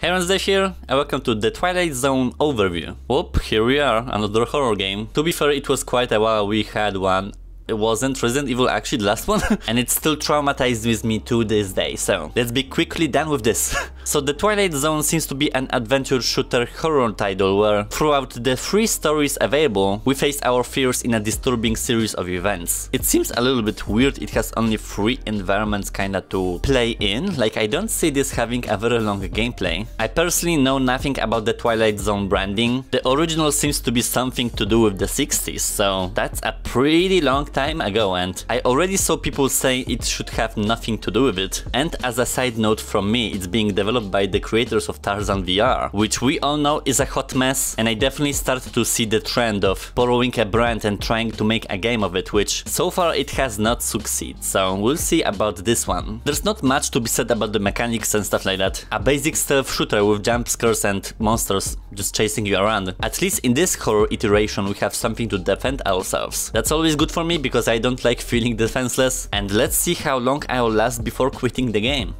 Hey, Ransday here, and welcome to The Twilight Zone Overview. Whoop, here we are, another horror game. To be fair, it was quite a while we had one. It wasn't Resident Evil actually the last one, and it's still traumatized with me to this day, so let's be quickly done with this. So The Twilight Zone seems to be an adventure shooter horror title where, throughout the three stories available, we face our fears in a disturbing series of events. It seems a little bit weird it has only three environments kinda to play in, like I don't see this having a very long gameplay. I personally know nothing about the Twilight Zone branding. The original seems to be something to do with the 60s, so that's a pretty long time ago, and I already saw people say it should have nothing to do with it. And as a side note from me, it's being developed by the creators of Tarzan VR, which we all know is a hot mess, and I definitely started to see the trend of borrowing a brand and trying to make a game of it, which so far it has not succeeded, so we'll see about this one. There's not much to be said about the mechanics and stuff like that. A basic stealth shooter with jump scares and monsters just chasing you around. At least in this horror iteration we have something to defend ourselves. That's always good for me because I don't like feeling defenseless, and let's see how long I'll last before quitting the game.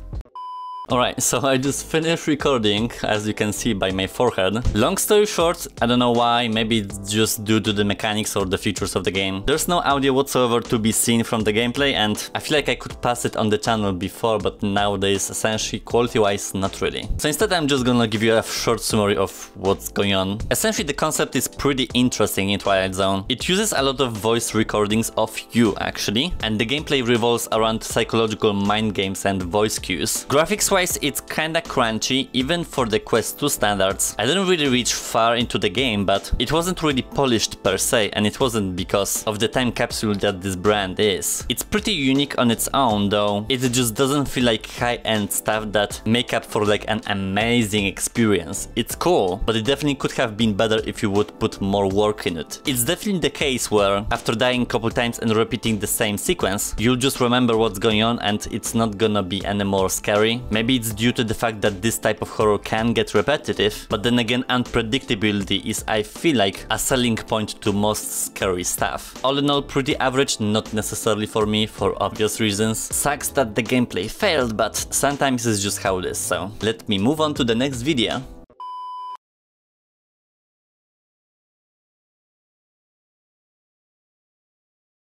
Alright, so I just finished recording, as you can see by my forehead. Long story short, I don't know why, maybe it's just due to the mechanics or the features of the game. There's no audio whatsoever to be seen from the gameplay, and I feel like I could pass it on the channel before, but nowadays, essentially, quality-wise, not really. So instead I'm just gonna give you a short summary of what's going on. Essentially the concept is pretty interesting in Twilight Zone. It uses a lot of voice recordings of you, actually, and the gameplay revolves around psychological mind games and voice cues. Graphics-wise, it's kinda crunchy, even for the Quest 2 standards. I didn't really reach far into the game, but it wasn't really polished per se, and it wasn't because of the time capsule that this brand is. It's pretty unique on its own, though it just doesn't feel like high-end stuff that make up for like an amazing experience. It's cool, but it definitely could have been better if you would put more work in it. It's definitely the case where, after dying a couple times and repeating the same sequence, you'll just remember what's going on and it's not gonna be any more scary. Maybe it's due to the fact that this type of horror can get repetitive, but then again unpredictability is, I feel like, a selling point to most scary stuff. All in all, pretty average, not necessarily for me, for obvious reasons. Sucks that the gameplay failed, but sometimes it's just how it is, so let me move on to the next video.